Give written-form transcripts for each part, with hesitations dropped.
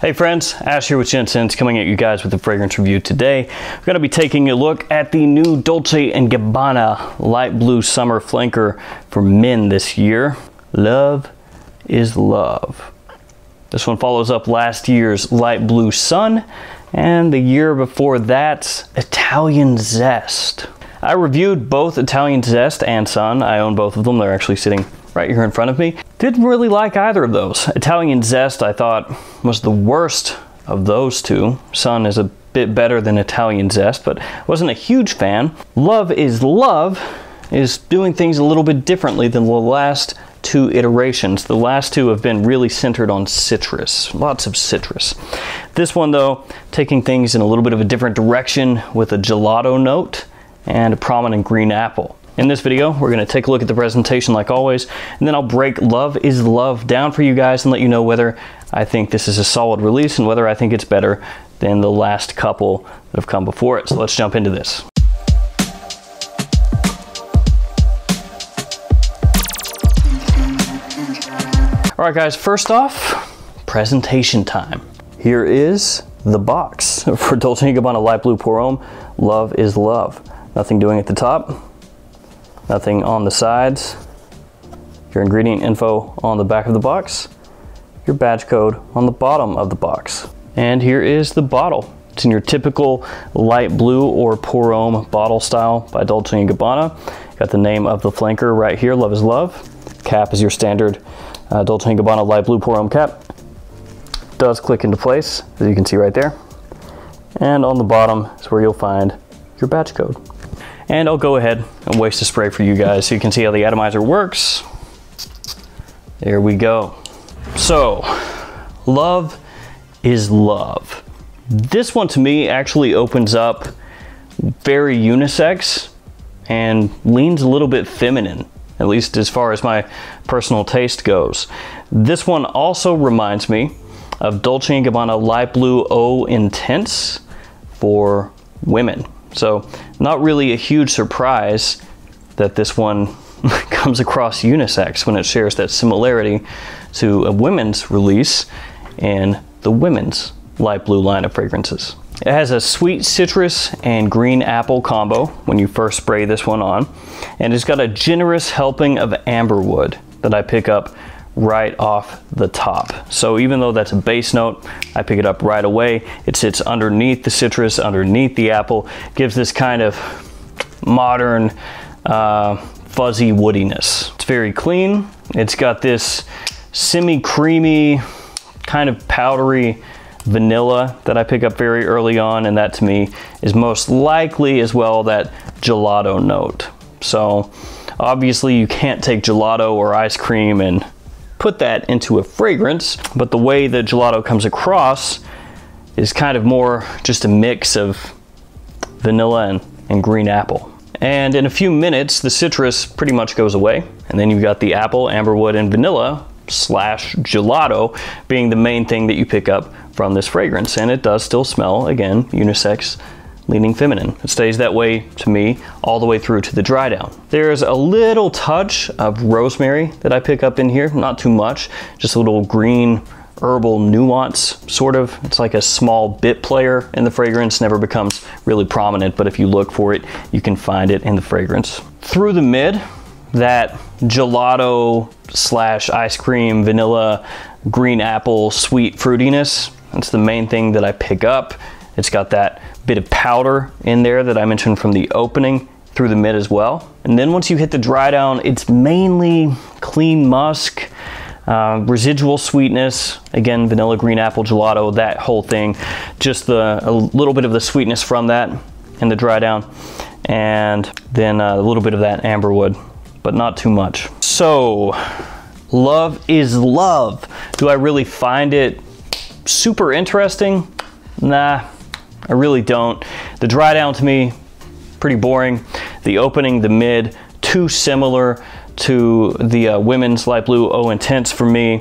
Hey friends, Ash here with Gents Scents, coming at you guys with a fragrance review today. We're going to be taking a look at the new Dolce & Gabbana Light Blue Summer Flanker for men this year. Love is Love. This one follows up last year's Light Blue Sun and the year before that's Italian Zest. I reviewed both Italian Zest and Sun. I own both of them. They're actually sitting right here in front of me. Didn't really like either of those. Italian Zest, I thought, was the worst of those two. Sun is a bit better than Italian Zest, but wasn't a huge fan. Love is doing things a little bit differently than the last two iterations. The last two have been really centered on citrus, lots of citrus. This one, though, taking things in a little bit of a different direction with a gelato note and a prominent green apple. In this video, we're going to take a look at the presentation like always, and then I'll break Love is Love down for you guys and let you know whether I think this is a solid release and whether I think it's better than the last couple that have come before it. So let's jump into this. All right, guys, first off, presentation time. Here is the box for Dolce & Gabbana Light Blue Pour Homme Love is Love. Nothing doing at the top. Nothing on the sides, your ingredient info on the back of the box, your badge code on the bottom of the box. And here is the bottle. It's in your typical light blue or Pour Homme bottle style by Dolce & Gabbana. Got the name of the flanker right here, Love is Love. Cap is your standard Dolce & Gabbana light blue Pour Homme cap. Does click into place, as you can see right there. And on the bottom is where you'll find your batch code. And I'll go ahead and waste a spray for you guys so you can see how the atomizer works. There we go. So, Love is Love. This one to me actually opens up very unisex and leans a little bit feminine, at least as far as my personal taste goes. This one also reminds me of Dolce & Gabbana Light Blue O Intense for women. So not really a huge surprise that this one comes across unisex when it shares that similarity to a women's release in the women's light blue line of fragrances. It has a sweet citrus and green apple combo when you first spray this one on, and it's got a generous helping of amberwood that I pick up right off the top. So even though that's a base note, I pick it up right away. It sits underneath the citrus, underneath the apple, gives this kind of modern fuzzy woodiness. It's very clean. It's got this semi-creamy, kind of powdery vanilla that I pick up very early on, and that to me is most likely as well that gelato note. So obviously you can't take gelato or ice cream and put that into a fragrance, but the way the gelato comes across is kind of more just a mix of vanilla and green apple. And in a few minutes, the citrus pretty much goes away. And then you've got the apple, amberwood, and vanilla slash gelato being the main thing that you pick up from this fragrance. And it does still smell, again, unisex, leaning feminine. It stays that way to me all the way through to the dry down. There's a little touch of rosemary that I pick up in here, not too much, just a little green herbal nuance, sort of. It's like a small bit player in the fragrance, never becomes really prominent, but if you look for it, you can find it in the fragrance. Through the mid, that gelato slash ice cream, vanilla, green apple, sweet fruitiness, that's the main thing that I pick up. It's got that bit of powder in there that I mentioned from the opening through the mid as well. And then once you hit the dry down, it's mainly clean musk, residual sweetness, again, vanilla, green apple, gelato, that whole thing, just a little bit of the sweetness from that in the dry down, and then a little bit of that amberwood, but not too much. So, Love is Love. Do I really find it super interesting? Nah, I really don't. The dry down to me, pretty boring. The opening, the mid, too similar to the women's light blue O Intense for me.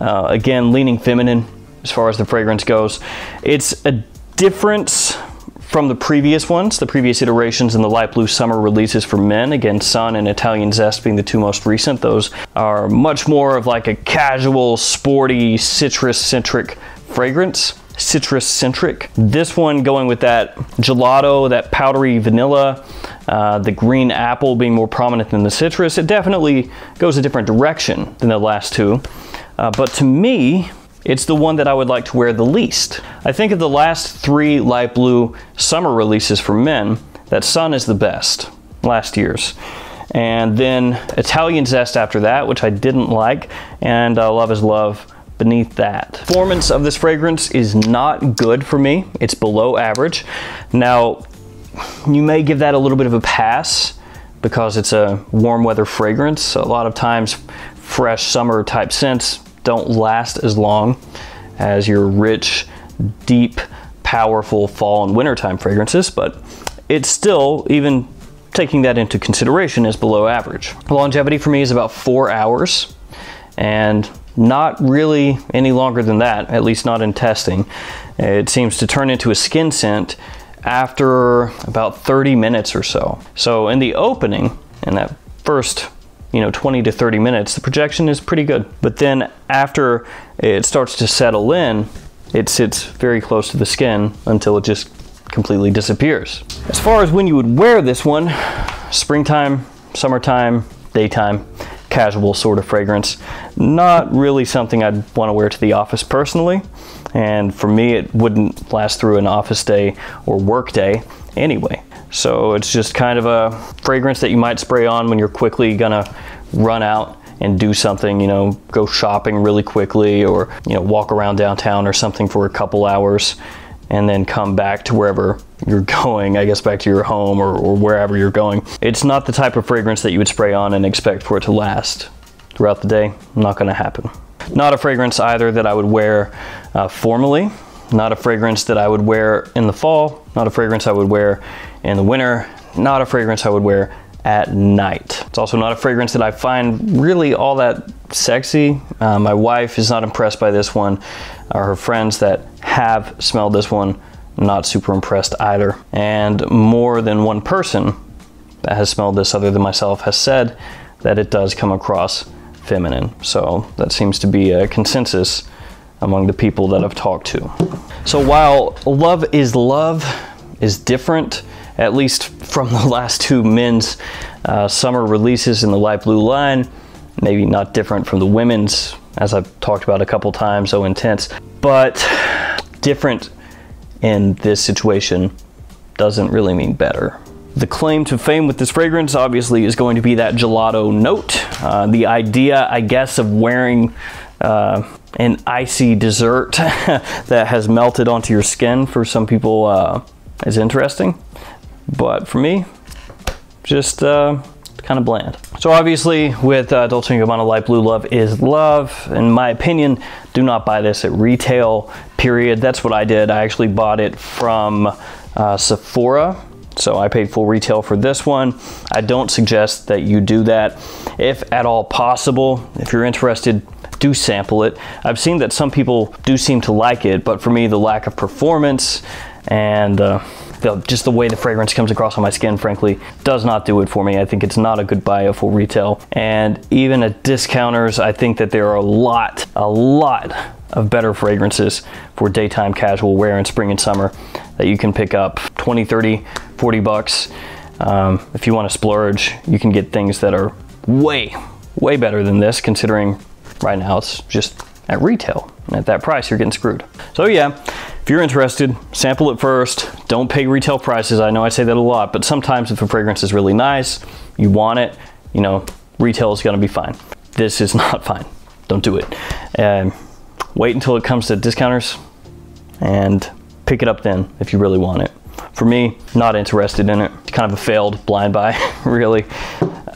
Again, leaning feminine as far as the fragrance goes. It's a difference from the previous ones, the previous iterations in the light blue summer releases for men. Again, Sun and Italian Zest being the two most recent. Those are much more of like a casual, sporty, citrus-centric fragrance, citrus-centric. This one going with that gelato, that powdery vanilla, the green apple being more prominent than the citrus. It definitely goes a different direction than the last two. But to me, it's the one that I would like to wear the least. I think of the last three light blue summer releases for men, that Sun is the best, last year's. And then Italian Zest after that, which I didn't like, and Love Is Love beneath that. Performance of this fragrance is not good for me. It's below average. Now, you may give that a little bit of a pass because it's a warm weather fragrance. A lot of times, fresh summer type scents don't last as long as your rich, deep, powerful fall and wintertime fragrances, but it's still, even taking that into consideration, is below average. Longevity for me is about 4 hours, and not really any longer than that, at least not in testing. It seems to turn into a skin scent after about 30 minutes or so. So in the opening, in that first 20 to 30 minutes, the projection is pretty good. But then after it starts to settle in, it sits very close to the skin until it just completely disappears. As far as when you would wear this one, springtime, summertime, daytime, casual sort of fragrance. Not really something I'd want to wear to the office personally. And for me, it wouldn't last through an office day or work day anyway. So it's just kind of a fragrance that you might spray on when you're quickly gonna run out and do something, go shopping really quickly, or walk around downtown or something for a couple hours, and then come back to wherever you're going, I guess back to your home or wherever you're going. It's not the type of fragrance that you would spray on and expect for it to last throughout the day. Not gonna happen. Not a fragrance either that I would wear formally. Not a fragrance that I would wear in the fall. Not a fragrance I would wear in the winter. Not a fragrance I would wear at night. It's also not a fragrance that I find really all that sexy. My wife is not impressed by this one, or her friends that have smelled this one, not super impressed either. And more than one person that has smelled this other than myself has said that it does come across feminine. So that seems to be a consensus among the people that I've talked to. So while Love is different, at least from the last two men's summer releases in the light blue line, maybe not different from the women's, as I've talked about a couple times, so intense, but different in this situation doesn't really mean better. The claim to fame with this fragrance obviously is going to be that gelato note. The idea, I guess, of wearing an icy dessert that has melted onto your skin for some people is interesting. But for me, just kind of bland. So obviously with Dolce & Gabbana Light Blue Love Is Love, in my opinion, do not buy this at retail, period. That's what I did. I actually bought it from Sephora. So I paid full retail for this one. I don't suggest that you do that. If at all possible, if you're interested, do sample it. I've seen that some people do seem to like it, but for me, the lack of performance and just the way the fragrance comes across on my skin, frankly, does not do it for me. I think it's not a good buy at full retail. And even at discounters, I think that there are a lot of better fragrances for daytime casual wear in spring and summer that you can pick up 20, 30, 40 bucks. If you want to splurge, you can get things that are way better than this, considering right now it's just at retail. And at that price, you're getting screwed. So yeah. If you're interested, sample it first. Don't pay retail prices. I know I say that a lot, but sometimes if a fragrance is really nice, you want it, retail is gonna be fine. This is not fine. Don't do it. Wait until it comes to discounters and pick it up then if you really want it. For me, not interested in it. It's kind of a failed blind buy, really.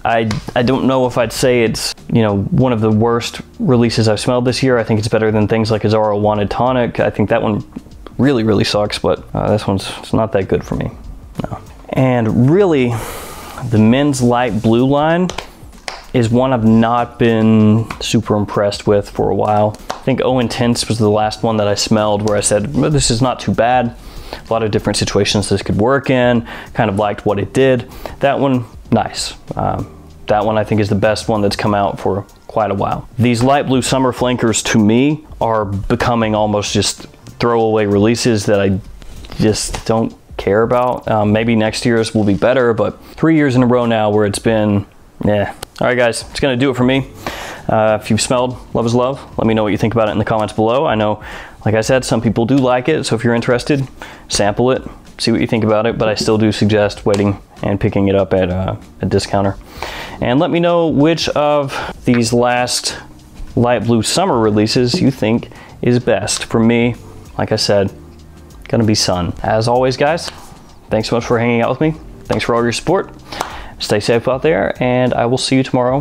I don't know if I'd say it's, one of the worst releases I've smelled this year. I think it's better than things like Azzaro Wanted Tonic. I think that one really sucks, but this one's not that good for me, no. And really, the men's light blue line is one I've not been super impressed with for a while. I think O Intense was the last one that I smelled where I said, well, this is not too bad. A lot of different situations this could work in, kind of liked what it did. That one, nice. That one I think is the best one that's come out for quite a while. These light blue summer flankers to me are becoming almost just throwaway releases that I just don't care about. Maybe next year's will be better, but 3 years in a row now where it's been, yeah. All right guys, it's gonna do it for me. If you've smelled Love Is Love, let me know what you think about it in the comments below. I know, like I said, some people do like it, so if you're interested, sample it, see what you think about it, but I still do suggest waiting and picking it up at a discounter. And let me know which of these last light blue summer releases you think is best. For me, like I said, gonna be Sun. As always, guys, thanks so much for hanging out with me. Thanks for all your support. Stay safe out there, and I will see you tomorrow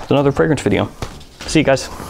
with another fragrance video. See you guys.